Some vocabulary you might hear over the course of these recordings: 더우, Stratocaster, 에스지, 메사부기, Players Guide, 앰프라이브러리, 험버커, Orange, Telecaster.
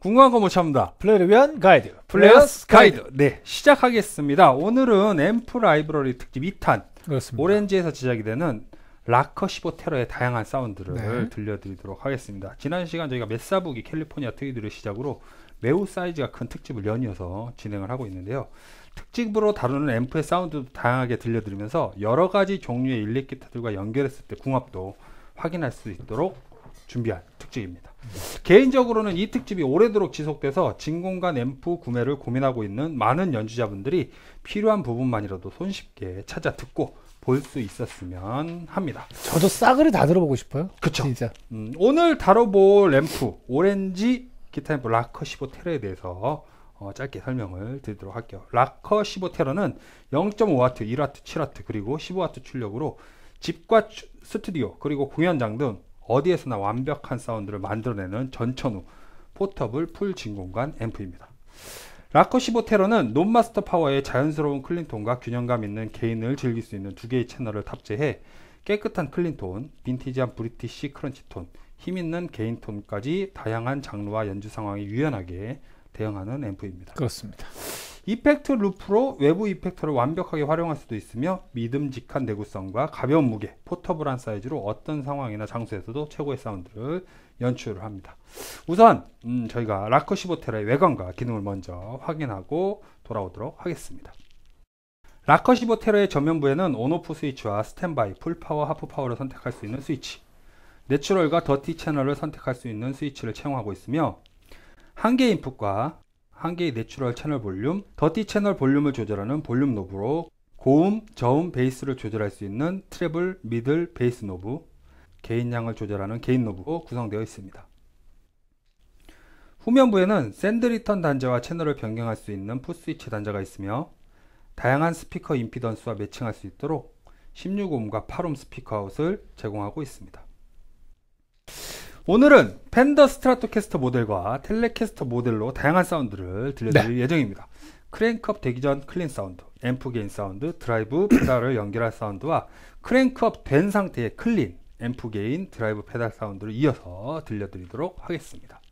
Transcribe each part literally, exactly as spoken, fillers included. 궁금한 거 못 참는다. 플레이를 위한 가이드. 플레이어스 가이드. 가이드. 네, 시작하겠습니다. 오늘은 앰프 라이브러리 특집 이 탄. 그렇습니다. 오렌지에서 제작이 되는 라커 십오 테러의 다양한 사운드를 네. 들려드리도록 하겠습니다. 지난 시간 저희가 메사부기 캘리포니아 트위드를 시작으로 매우 사이즈가 큰 특집을 연이어서 진행을 하고 있는데요. 특집으로 다루는 앰프의 사운드도 다양하게 들려드리면서 여러 가지 종류의 일렉 기타들과 연결했을 때 궁합도 확인할 수 있도록 준비한 특집입니다. 개인적으로는 이 특집이 오래도록 지속돼서 진공관 앰프 구매를 고민하고 있는 많은 연주자분들이 필요한 부분만이라도 손쉽게 찾아 듣고 볼 수 있었으면 합니다. 저도 싸그리 다 들어보고 싶어요. 그쵸. 진짜. 음, 오늘 다뤄볼 앰프 오렌지 기타 앰프 라커 십오 테러에 대해서 어, 짧게 설명을 드리도록 할게요. 라커 십오 테러는 영 점 오 와트, 일 와트, 칠 와트 그리고 십오 와트 출력으로 집과 추, 스튜디오 그리고 공연장 등 어디에서나 완벽한 사운드를 만들어내는 전천후 포터블 풀 진공관 앰프입니다. 라커 십오 테러는 논마스터 파워의 자연스러운 클린톤과 균형감 있는 게인을 즐길 수 있는 두 개의 채널을 탑재해 깨끗한 클린톤, 빈티지한 브리티시 크런치톤, 힘있는 게인톤까지 다양한 장르와 연주 상황에 유연하게 대응하는 앰프입니다. 그렇습니다. 이펙트 루프로 외부 이펙터를 완벽하게 활용할 수도 있으며 믿음직한 내구성과 가벼운 무게, 포터블한 사이즈로 어떤 상황이나 장소에서도 최고의 사운드를 연출을 합니다. 우선 음, 저희가 라커 십오 테러의 외관과 기능을 먼저 확인하고 돌아오도록 하겠습니다. 라커 십오 테러의 전면부에는 온오프 스위치와 스탠바이, 풀파워, 하프파워를 선택할 수 있는 스위치, 내추럴과 더티 채널을 선택할 수 있는 스위치를 채용하고 있으며 한 개의 인풋과 한 개의 내추럴 채널 볼륨, 더티 채널 볼륨을 조절하는 볼륨 노브로 고음, 저음, 베이스를 조절할 수 있는 트래블, 미들, 베이스 노브, 게인 양을 조절하는 게인 노브로 구성되어 있습니다. 후면부에는 샌드 리턴 단자와 채널을 변경할 수 있는 풋 스위치 단자가 있으며 다양한 스피커 임피던스와 매칭할 수 있도록 십육 옴과 팔 옴 스피커 아웃을 제공하고 있습니다. 오늘은 팬더 스트라토캐스터 모델과 텔레캐스터 모델로 다양한 사운드를 들려드릴 네. 예정입니다. 크랭크업 되기 전 클린 사운드, 앰프 게인 사운드, 드라이브 페달을 연결할 사운드와 크랭크업 된 상태의 클린, 앰프 게인, 드라이브 페달 사운드를 이어서 들려드리도록 하겠습니다.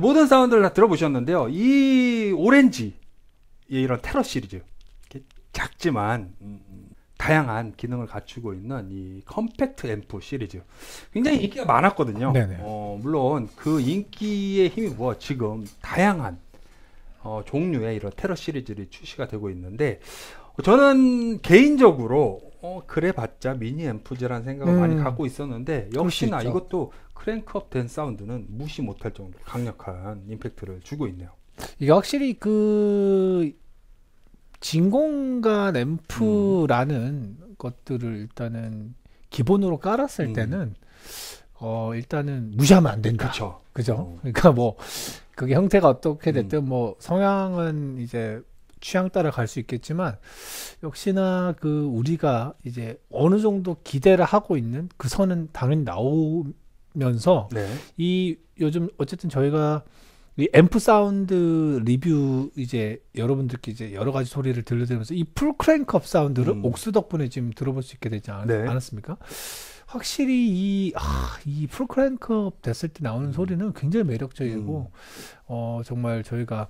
모든 사운드를 다 들어보셨는데요. 이 오렌지 이런 테러 시리즈, 작지만 음, 다양한 기능을 갖추고 있는 이 컴팩트 앰프 시리즈, 굉장히 인기가 많았거든요. 어, 물론 그 인기의 힘이 무엇, 지금 다양한 어, 종류의 이런 테러 시리즈들이 출시가 되고 있는데, 저는 개인적으로 어, 그래봤자 미니 앰프제라는 생각을 음, 많이 갖고 있었는데, 역시나 이것도 크랭크업 된 사운드는 무시 못할 정도로 강력한 임팩트를 주고 있네요. 이게 확실히 그 진공관 앰프라는 음, 것들을 일단은 기본으로 깔았을 음, 때는 어 일단은 무시하면 안 된다. 그쵸. 그죠? 음. 그러니까 뭐 그게 형태가 어떻게 됐든 음, 뭐 성향은 이제 취향 따라 갈 수 있겠지만, 역시나 그 우리가 이제 어느 정도 기대를 하고 있는 그 선은 당연히 나오면서 네, 이 요즘 어쨌든 저희가 이 앰프 사운드 리뷰 이제 여러분들께 이제 여러 가지 소리를 들려드리면서 이 풀 크랭크업 사운드를 음, 옥수 덕분에 지금 들어볼 수 있게 되지 않, 네, 않았습니까? 확실히 이, 아, 이 풀 크랭크업 됐을 때 나오는 음, 소리는 굉장히 매력적이고 음, 어, 정말 저희가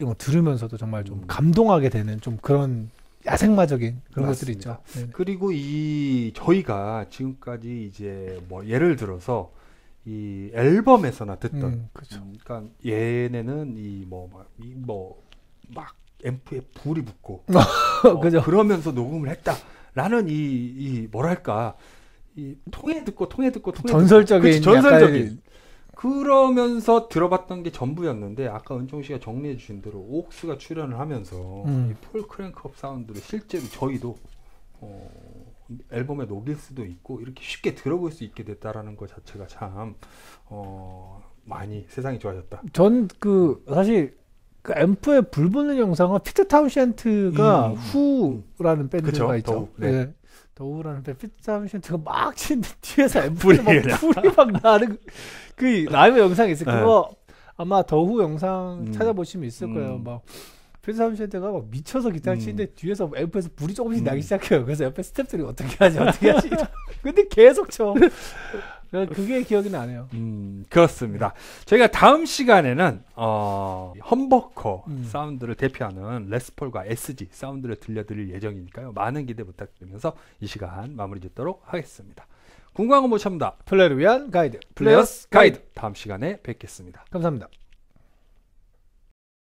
이거 들으면서도 정말 좀 감동하게 되는 좀 그런 야생마적인 그런 맞습니다. 것들이 있죠. 네네. 그리고 이 저희가 지금까지 이제 뭐 예를 들어서 이 앨범에서나 듣던 음, 그렇죠. 음, 그러니까 얘네는 이 뭐 막 이 뭐 막 앰프에 불이 붙고 어, 그죠? 그러면서 녹음을 했다라는 이 이 뭐랄까 이 통에 듣고 통에 듣고 통에 전설적인 듣고. 그치, 전설적인 그러면서 들어봤던 게 전부였는데, 아까 은총 씨가 정리해 주신 대로 옥스가 출연을 하면서 음, 이 폴 크랭크업 사운드를 실제로 저희도 어, 앨범에 녹일 수도 있고 이렇게 쉽게 들어볼 수 있게 됐다라는 것 자체가 참 어, 많이 세상이 좋아졌다. 전 그 사실 그 앰프에 불 붙는 영상은 피트 타운시엔트가 음. 후라는 밴드가 그쵸? 있죠. 더우, 네. 네. 더우라는 밴드 피트 타운시엔트가 막 치는데 뒤에서 앰프에 막 불이 막 나는 그 라이브 영상이 있어요. 네. 그거 아마 더우 영상 음. 찾아보시면 있을 음. 거예요. 막 피트 타운시엔트가 막 미쳐서 기타를 음. 치는데 뒤에서 앰프에서 불이 조금씩 음. 나기 시작해요. 그래서 옆에 스태프들이 어떻게 하지 어떻게 하지 근데 계속 쳐. 그게 기억이 나네요. 음, 그렇습니다. 저희가 다음 시간에는 어, 험버커 음. 사운드를 대표하는 레스폴과 에스지 사운드를 들려드릴 예정이니까요. 많은 기대 부탁드리면서 이 시간 마무리 짓도록 하겠습니다. 궁금한 거 모십니다. 플레이를 위한 가이드 플레이어스 가이드. 가이드 다음 시간에 뵙겠습니다. 감사합니다.